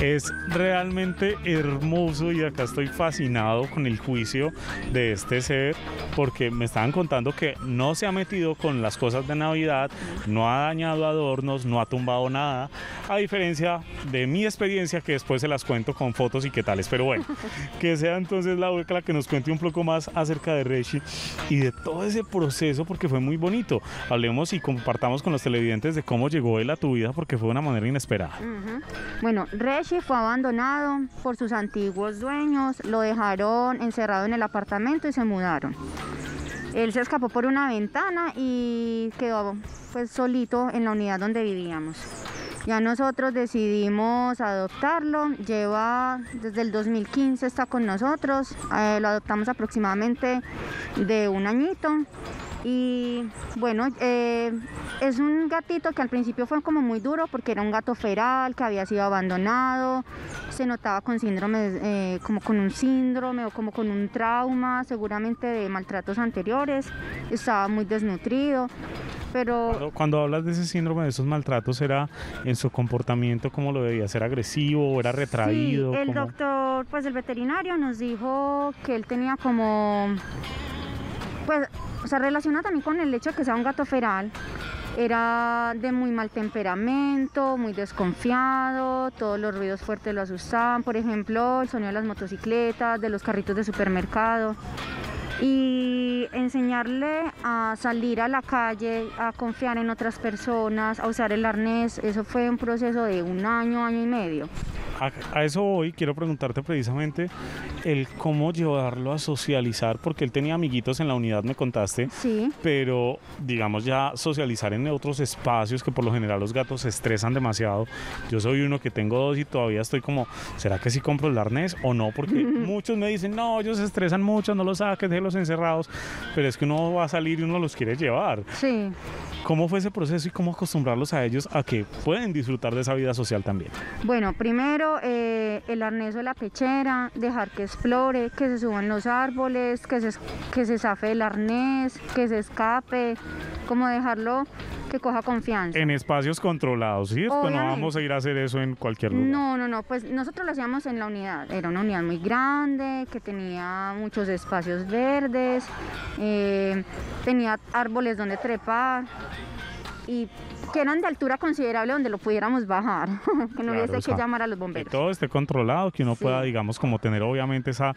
Es realmente hermoso y acá estoy fascinado con el juicio de este ser, porque me estaban contando que no se ha metido con las cosas de Navidad, no ha dañado adornos, no ha tumbado nada, a diferencia de mi experiencia, que después se las cuento con fotos y qué tales. Pero bueno, que sea entonces la Oeca la que nos cuente un poco más acerca de Reshi y de todo ese proceso, porque fue muy bonito. Hablemos y compartamos con los televidentes de cómo llegó él a tu vida, porque fue de una manera inesperada. Bueno, Reshi fue abandonado por sus antiguos dueños, lo dejaron encerrado en el apartamento y se mudaron. Él se escapó por una ventana y quedó pues solito en la unidad donde vivíamos. Ya nosotros decidimos adoptarlo, lleva desde el 2015 está con nosotros, lo adoptamos aproximadamente de un añito. Y bueno, es un gatito que al principio fue como muy duro porque era un gato feral que había sido abandonado, se notaba con síndrome, como con un síndrome o como con un trauma seguramente de maltratos anteriores, estaba muy desnutrido. Pero cuando hablas de ese síndrome, de esos maltratos, ¿era en su comportamiento como lo debía ser, agresivo o era retraído? Sí, el doctor, pues el veterinario nos dijo que él tenía como, pues, o sea, relaciona también con el hecho de que sea un gato feral, era de muy mal temperamento, muy desconfiado, todos los ruidos fuertes lo asustaban, por ejemplo, el sonido de las motocicletas, de los carritos de supermercado. Y enseñarle a salir a la calle, a confiar en otras personas, a usar el arnés, eso fue un proceso de un año, año y medio. A eso hoy quiero preguntarte precisamente el cómo llevarlo a socializar, porque él tenía amiguitos en la unidad, me contaste, sí, pero digamos ya socializar en otros espacios, que por lo general los gatos se estresan demasiado. Yo soy uno que tengo dos y todavía estoy como, ¿será que sí compro el arnés o no? Porque muchos me dicen, no, ellos se estresan mucho, no los saques, déjelos encerrados, pero es que uno va a salir y uno los quiere llevar. Sí. ¿Cómo fue ese proceso y cómo acostumbrarlos a ellos a que pueden disfrutar de esa vida social también? Bueno, primero el arnés o la pechera, dejar que explore, que se suban los árboles, que se zafe el arnés, que se escape, como dejarlo que coja confianza. En espacios controlados, ¿sí? Pues no vamos a ir a hacer eso en cualquier lugar. No, no, no, pues nosotros lo hacíamos en la unidad, era una unidad muy grande, que tenía muchos espacios verdes, tenía árboles donde trepar y que eran de altura considerable donde lo pudiéramos bajar, que no hubiese que llamar a los bomberos. Que todo esté controlado, que uno pueda, digamos, como tener obviamente esa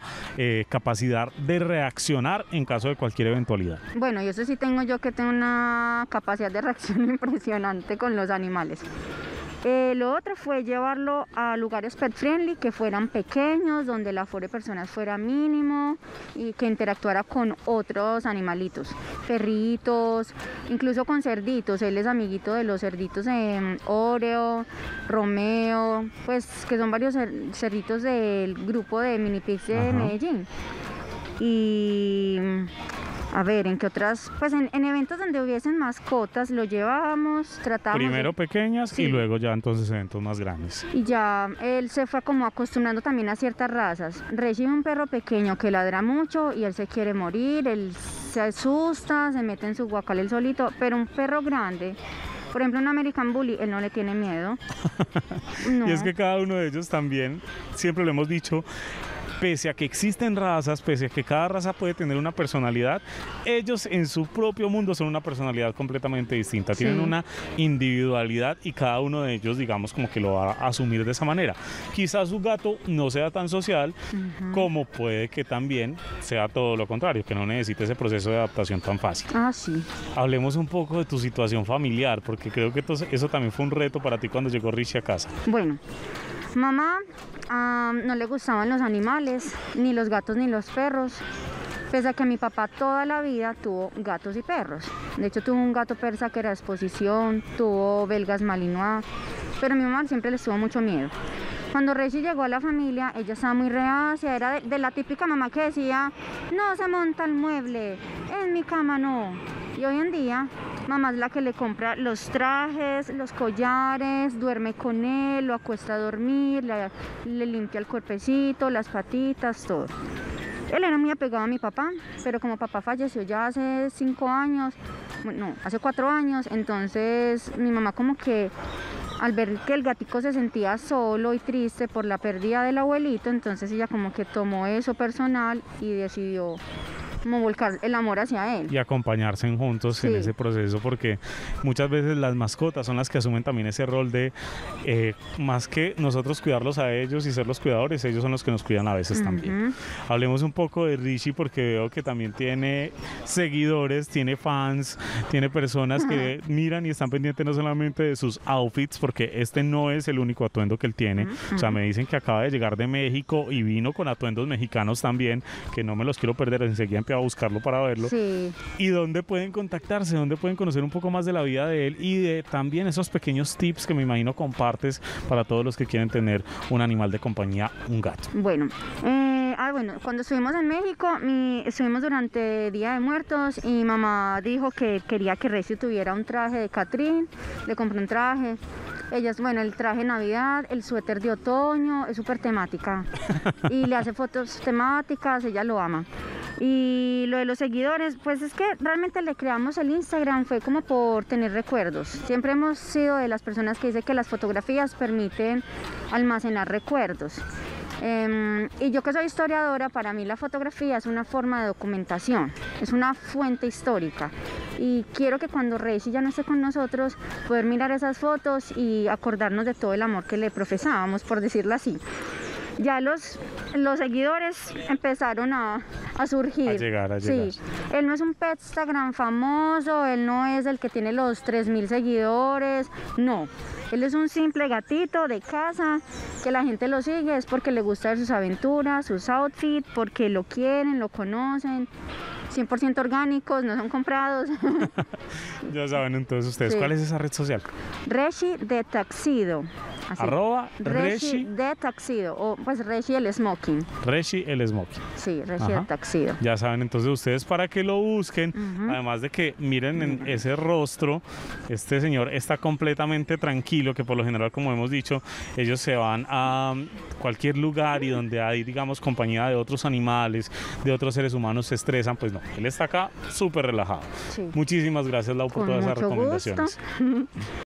capacidad de reaccionar en caso de cualquier eventualidad. Bueno, y eso sí tengo yo, que tengo una capacidad de reacción impresionante con los animales. Lo otro fue llevarlo a lugares pet friendly, que fueran pequeños, donde el aforo de personas fuera mínimo y que interactuara con otros animalitos, perritos, incluso con cerditos. Él es amiguito de los cerditos de Oreo, Romeo, pues que son varios cerditos del grupo de Mini Pigs de Medellín. Y a ver, ¿en qué otras? Pues en eventos donde hubiesen mascotas lo llevábamos, tratábamos. Primero pequeñas y luego ya entonces eventos más grandes. Y ya él se fue como acostumbrando también a ciertas razas. Recibe un perro pequeño que ladra mucho y él se quiere morir, él se asusta, se mete en su guacal él solito, pero un perro grande, por ejemplo, un American Bully, él no le tiene miedo. No. Y es que cada uno de ellos también, siempre lo hemos dicho, pese a que existen razas, pese a que cada raza puede tener una personalidad, ellos en su propio mundo son una personalidad completamente distinta, tienen una individualidad y cada uno de ellos, digamos, como que lo va a asumir de esa manera. Quizás su gato no sea tan social, como puede que también sea todo lo contrario, que no necesite ese proceso de adaptación tan fácil. Ah, sí. Hablemos un poco de tu situación familiar, porque creo que eso también fue un reto para ti cuando llegó Reshi a casa. Bueno, mamá no le gustaban los animales, ni los gatos ni los perros, pese a que mi papá toda la vida tuvo gatos y perros. De hecho tuvo un gato persa que era de exposición, tuvo belgas malinois, pero a mi mamá siempre les tuvo mucho miedo. Cuando Reshi llegó a la familia, ella estaba muy reacia, era de la típica mamá que decía, no se monta el mueble, en mi cama no. Y hoy en día, mamá es la que le compra los trajes, los collares, duerme con él, lo acuesta a dormir, le limpia el cuerpecito, las patitas, todo. Él era muy apegado a mi papá, pero como papá falleció ya hace 5 años, bueno, hace 4 años, entonces mi mamá como que al ver que el gatico se sentía solo y triste por la pérdida del abuelito, entonces ella como que tomó eso personal y decidió como volcar el amor hacia él. Y acompañarse juntos, sí, en ese proceso, porque muchas veces las mascotas son las que asumen también ese rol de, más que nosotros cuidarlos a ellos y ser los cuidadores, ellos son los que nos cuidan a veces también. Hablemos un poco de Reshi, porque veo que también tiene seguidores, tiene fans, tiene personas que miran y están pendientes no solamente de sus outfits, porque este no es el único atuendo que él tiene. O sea, me dicen que acaba de llegar de México y vino con atuendos mexicanos también, que no me los quiero perder, enseguida a buscarlo para verlo. Sí. ¿Y dónde pueden contactarse? ¿Dónde pueden conocer un poco más de la vida de él y de también esos pequeños tips que me imagino compartes para todos los que quieren tener un animal de compañía, un gato? Bueno, cuando estuvimos en México, estuvimos durante Día de Muertos y mamá dijo que quería que Reshi tuviera un traje de Catrín, le compré un traje. El traje de Navidad, el suéter de otoño, es súper temática y le hace fotos temáticas, ella lo ama. Y lo de los seguidores, pues es que realmente le creamos el Instagram, fue como por tener recuerdos. Siempre hemos sido de las personas que dicen que las fotografías permiten almacenar recuerdos. Y yo que soy historiadora, para mí la fotografía es una forma de documentación, es una fuente histórica. Y quiero que cuando Reshi ya no esté con nosotros, poder mirar esas fotos y acordarnos de todo el amor que le profesábamos, por decirlo así. Ya los seguidores empezaron a surgir. A llegar. Sí. Él no es un Petstagram famoso, él no es el que tiene los 3.000 seguidores, no. Él es un simple gatito de casa, que la gente lo sigue es porque le gusta ver sus aventuras, sus outfits, porque lo quieren, lo conocen. 100% orgánicos, no son comprados. Ya saben entonces ustedes, sí. ¿Cuál es esa red social? Reshi de Tuxedo. Arroba Reshi de Tuxedo, o pues Reshi el Smoking. Reshi el Smoking. Sí, Reshi de Tuxedo. Ya saben entonces ustedes para que lo busquen, además de que miren en ese rostro, este señor está completamente tranquilo, que por lo general, como hemos dicho, ellos se van a cualquier lugar y donde hay, digamos, compañía de otros animales, de otros seres humanos, se estresan, pues no. Él está acá súper relajado. Sí. Muchísimas gracias, Lau, por todas esas recomendaciones. Gusto.